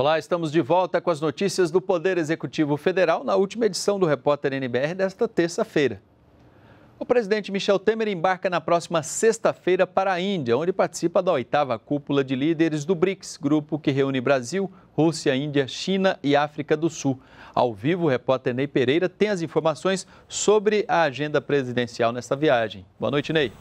Olá, estamos de volta com as notícias do Poder Executivo Federal na última edição do Repórter NBR desta terça-feira. O presidente Michel Temer embarca na próxima sexta-feira para a Índia, onde participa da 8ª cúpula de líderes do BRICS, grupo que reúne Brasil, Rússia, Índia, China e África do Sul. Ao vivo, o repórter Nei Pereira tem as informações sobre a agenda presidencial nesta viagem. Boa noite, Nei.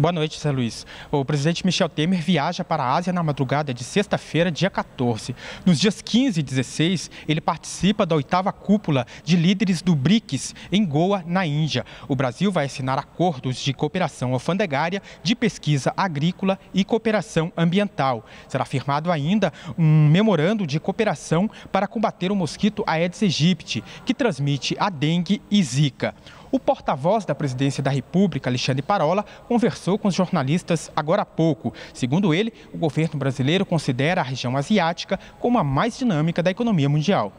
Boa noite, Zé Luiz. O presidente Michel Temer viaja para a Ásia na madrugada de sexta-feira, dia 14. Nos dias 15 e 16, ele participa da 8ª cúpula de líderes do BRICS em Goa, na Índia. O Brasil vai assinar acordos de cooperação alfandegária, de pesquisa agrícola e cooperação ambiental. Será firmado ainda um memorando de cooperação para combater o mosquito Aedes aegypti, que transmite a dengue e zika. O porta-voz da Presidência da República, Alexandre Parola, conversou com os jornalistas agora há pouco. Segundo ele, o governo brasileiro considera a região asiática como a mais dinâmica da economia mundial.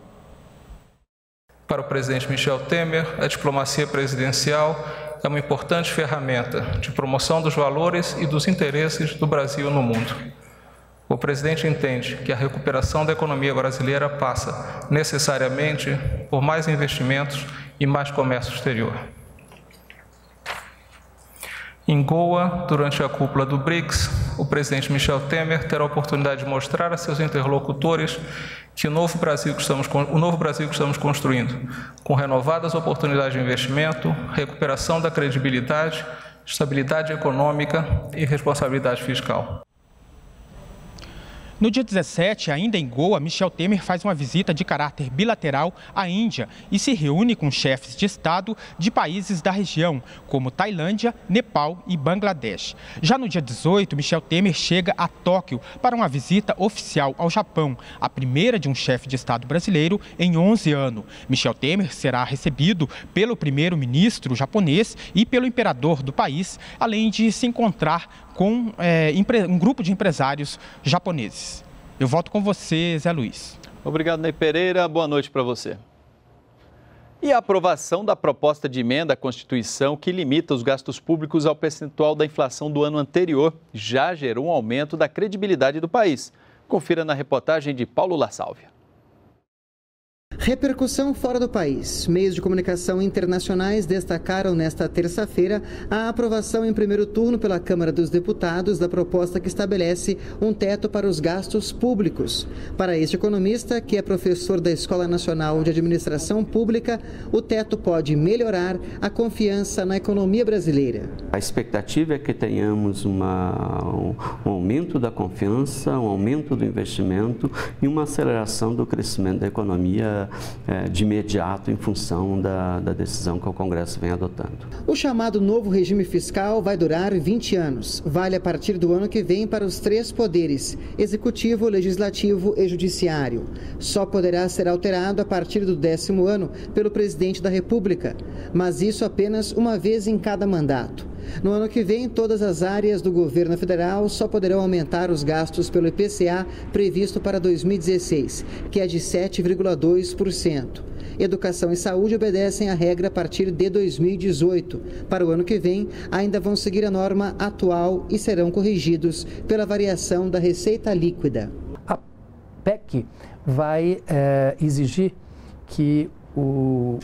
Para o presidente Michel Temer, a diplomacia presidencial é uma importante ferramenta de promoção dos valores e dos interesses do Brasil no mundo. O presidente entende que a recuperação da economia brasileira passa, necessariamente, por mais investimentos e mais comércio exterior. Em Goa, durante a cúpula do BRICS, o presidente Michel Temer terá a oportunidade de mostrar a seus interlocutores que o novo Brasil que estamos construindo, com renovadas oportunidades de investimento, recuperação da credibilidade, estabilidade econômica e responsabilidade fiscal. No dia 17, ainda em Goa, Michel Temer faz uma visita de caráter bilateral à Índia e se reúne com chefes de Estado de países da região, como Tailândia, Nepal e Bangladesh. Já no dia 18, Michel Temer chega a Tóquio para uma visita oficial ao Japão, a primeira de um chefe de Estado brasileiro em 11 anos. Michel Temer será recebido pelo primeiro-ministro japonês e pelo imperador do país, além de se encontrar com um grupo de empresários japoneses. Eu volto com você, Zé Luiz. Obrigado, Nei Pereira. Boa noite para você. E a aprovação da proposta de emenda à Constituição que limita os gastos públicos ao percentual da inflação do ano anterior já gerou um aumento da credibilidade do país. Confira na reportagem de Paulo Lasalvia. Repercussão fora do país. Meios de comunicação internacionais destacaram nesta terça-feira a aprovação em primeiro turno pela Câmara dos Deputados da proposta que estabelece um teto para os gastos públicos. Para este economista, que é professor da Escola Nacional de Administração Pública, o teto pode melhorar a confiança na economia brasileira. A expectativa é que tenhamos um aumento da confiança, um aumento do investimento e uma aceleração do crescimento da economia de imediato em função da decisão que o Congresso vem adotando. O chamado novo regime fiscal vai durar 20 anos. Vale a partir do ano que vem para os 3 poderes, executivo, legislativo e judiciário. Só poderá ser alterado a partir do 10º ano pelo presidente da República, mas isso apenas uma vez em cada mandato. No ano que vem, todas as áreas do governo federal só poderão aumentar os gastos pelo IPCA previsto para 2016, que é de 7,2%. Educação e saúde obedecem à regra a partir de 2018. Para o ano que vem, ainda vão seguir a norma atual e serão corrigidos pela variação da receita líquida. A PEC vai exigir que o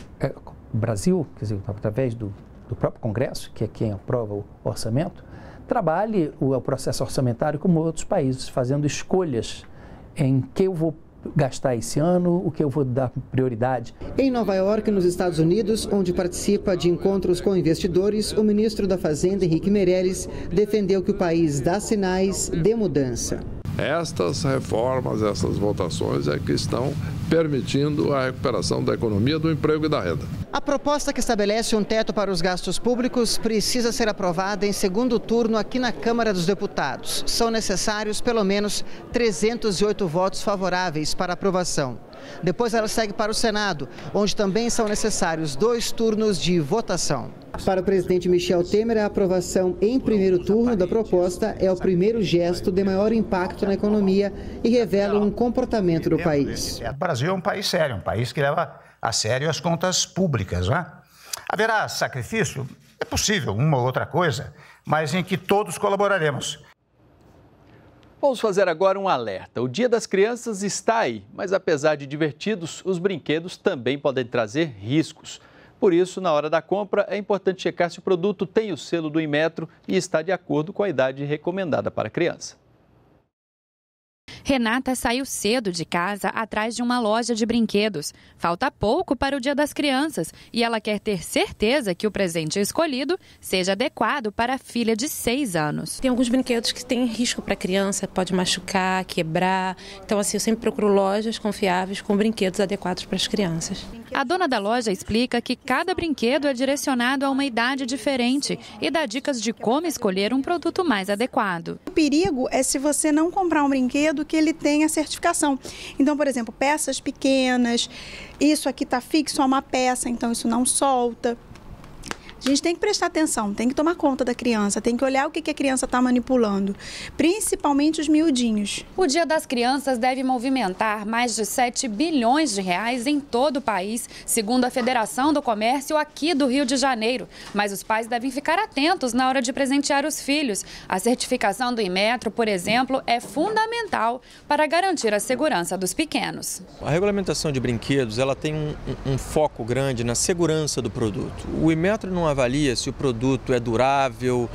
Brasil, quer dizer, através do próprio Congresso, que é quem aprova o orçamento, trabalhe o processo orçamentário como outros países, fazendo escolhas em que eu vou gastar esse ano, o que eu vou dar prioridade. Em Nova York, nos Estados Unidos, onde participa de encontros com investidores, o ministro da Fazenda, Henrique Meirelles, defendeu que o país dá sinais de mudança. Estas reformas, essas votações é que estão permitindo a recuperação da economia, do emprego e da renda. A proposta que estabelece um teto para os gastos públicos precisa ser aprovada em segundo turno aqui na Câmara dos Deputados. São necessários pelo menos 308 votos favoráveis para aprovação. Depois ela segue para o Senado, onde também são necessários 2 turnos de votação. Para o presidente Michel Temer, a aprovação em primeiro turno da proposta é o primeiro gesto de maior impacto na economia e revela um comportamento do país. O Brasil é um país sério, um país que leva a sério as contas públicas, né? Haverá sacrifício? É possível, uma ou outra coisa, mas em que todos colaboraremos. Vamos fazer agora um alerta. O Dia das Crianças está aí, mas apesar de divertidos, os brinquedos também podem trazer riscos. Por isso, na hora da compra, é importante checar se o produto tem o selo do Inmetro e está de acordo com a idade recomendada para a criança. Renata saiu cedo de casa atrás de uma loja de brinquedos. Falta pouco para o Dia das Crianças e ela quer ter certeza que o presente escolhido seja adequado para a filha de 6 anos. Tem alguns brinquedos que tem risco para a criança, pode machucar, quebrar. Então, assim, eu sempre procuro lojas confiáveis com brinquedos adequados para as crianças. A dona da loja explica que cada brinquedo é direcionado a uma idade diferente e dá dicas de como escolher um produto mais adequado. O perigo é se você não comprar um brinquedo que ele tenha certificação. Então, por exemplo, peças pequenas, isso aqui está fixo a uma peça, então isso não solta. A gente tem que prestar atenção, tem que tomar conta da criança, tem que olhar o que a criança está manipulando, principalmente os miudinhos. O Dia das Crianças deve movimentar mais de 7 bilhões de reais em todo o país, segundo a Federação do Comércio aqui do Rio de Janeiro. Mas os pais devem ficar atentos na hora de presentear os filhos. A certificação do Inmetro, por exemplo, é fundamental para garantir a segurança dos pequenos. A regulamentação de brinquedos, ela tem um foco grande na segurança do produto. O Inmetro não avalia se o produto é durável,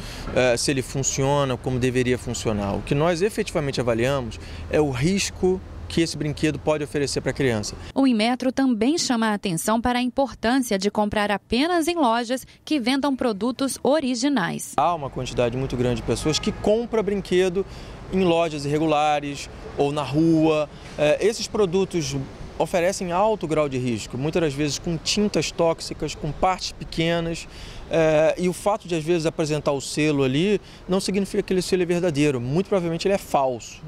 se ele funciona como deveria funcionar. O que nós efetivamente avaliamos é o risco que esse brinquedo pode oferecer para a criança. O Inmetro também chama a atenção para a importância de comprar apenas em lojas que vendam produtos originais. Há uma quantidade muito grande de pessoas que compram brinquedo em lojas irregulares ou na rua. Esses produtos oferecem alto grau de risco, muitas das vezes com tintas tóxicas, com partes pequenas, e o fato de às vezes apresentar o selo ali não significa que aquele selo é verdadeiro, muito provavelmente ele é falso.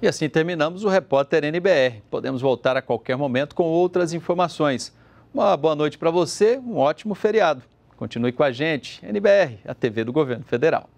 E assim terminamos o Repórter NBR. Podemos voltar a qualquer momento com outras informações. Uma boa noite para você, um ótimo feriado. Continue com a gente, NBR, a TV do Governo Federal.